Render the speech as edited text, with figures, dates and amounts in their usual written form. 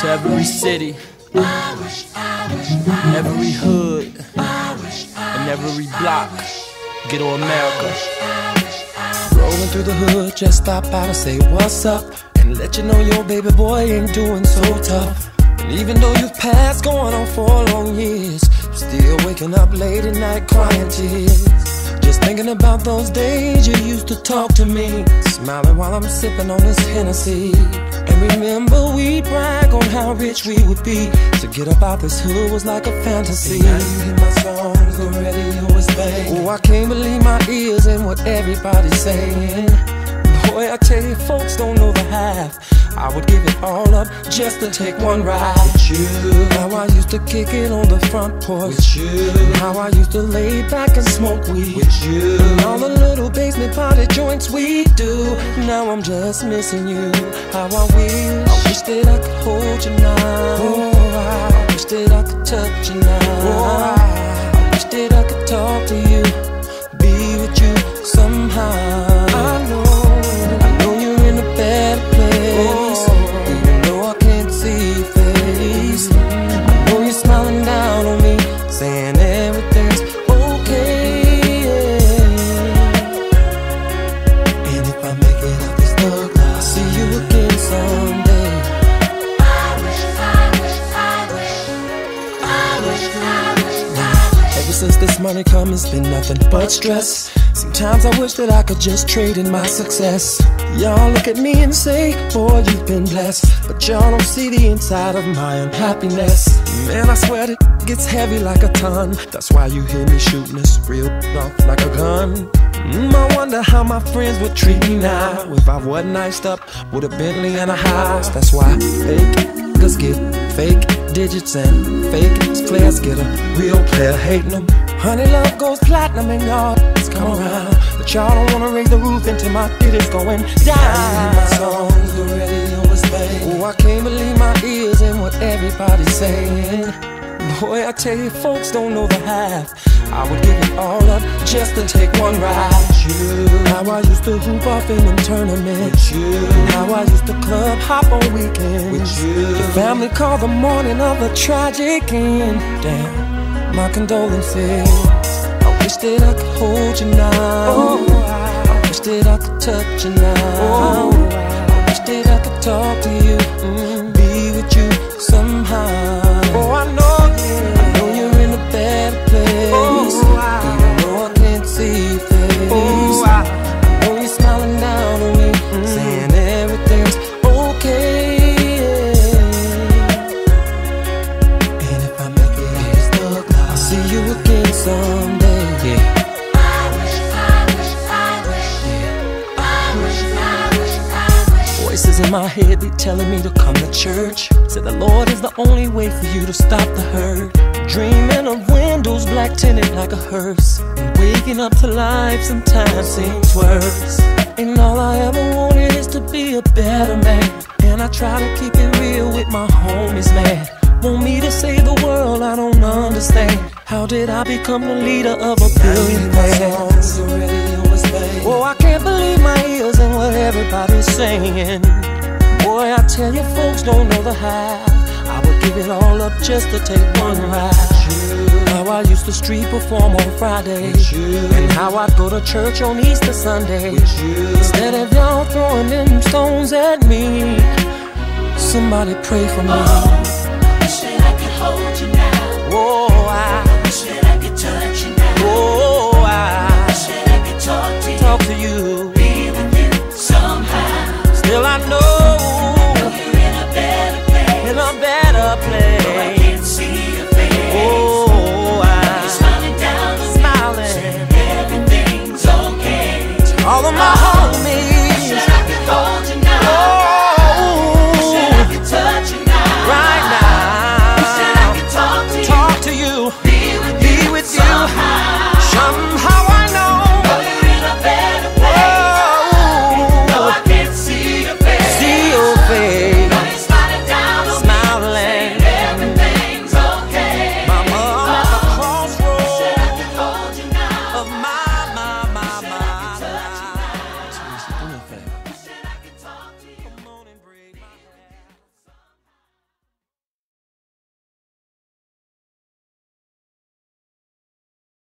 to every city, every hood, and every block. Ghetto America. Rolling through the hood, just stop by and say what's up, and let you know your baby boy ain't doing so tough. And even though you've passed going on for long years, I'm still waking up late at night crying tears. Just thinking about those days you used to talk to me, smiling while I'm sipping on this Hennessy. And remember we'd brag on how rich we would be. To get up out this hood was like a fantasy. Now you hear my songs, the radio is banging. Oh, I can't believe my ears and what everybody's saying. Boy, I tell you, folks don't know the half. I would give it all up just to take one ride with you. How I used to kick it on the front porch with you. How I used to lay back and smoke weed with you. And all the little basement party joints we do. Now I'm just missing you. How I wish that I could hold you now. Oh, I wish that I could touch you now. Oh, I wish that I could talk to you, be with you somehow. Since this money come, it's been nothing but stress. Sometimes I wish that I could just trade in my success. Y'all look at me and say, boy, you've been blessed. But y'all don't see the inside of my unhappiness. Man, I swear it gets heavy like a ton. That's why you hear me shooting this real off like a gun. I wonder how my friends would treat me now if I wasn't iced up with a Bentley and a house. That's why fake niggas get fake digits and fake players get a real player hating them. Honey, love goes platinum and y'all it's come around, but y'all don't wanna raise the roof until my kid is going down. My songs, the radio is playing. Oh, I can't believe my ears and what everybody's saying. Boy, I tell you, folks don't know the half. I would give it all up just to take one ride with you. How I used to hoop off in them tournaments with you. How I used to club hop on weekends with you. Your family called the morning of a tragic end. Damn, my condolences. I wish that I could hold you now. Oh, I wish that I could touch you now. Oh, I wish that I could talk to you, be with you somehow. Oh, I know. In my head, they telling me to come to church. Said the Lord is the only way for you to stop the hurt. Dreaming of windows black tinted like a hearse, and waking up to life sometimes seems worse. And all I ever wanted is to be a better man, and I try to keep it real with my homies, man. Want me to save the world, I don't understand. How did I become the leader of a billionaire? Oh, I can't believe my ears and what everybody's saying. Boy, I tell you, folks don't know the half. I would give it all up just to take one ride. How I used to street perform on Fridays, and how I'd go to church on Easter Sunday. Instead of y'all throwing them stones at me, somebody pray for me. Oh, I wish that I could hold you now. Whoa, I wish that I could touch you now. Whoa, talk to you, be with you somehow. Still I know you're in a better place.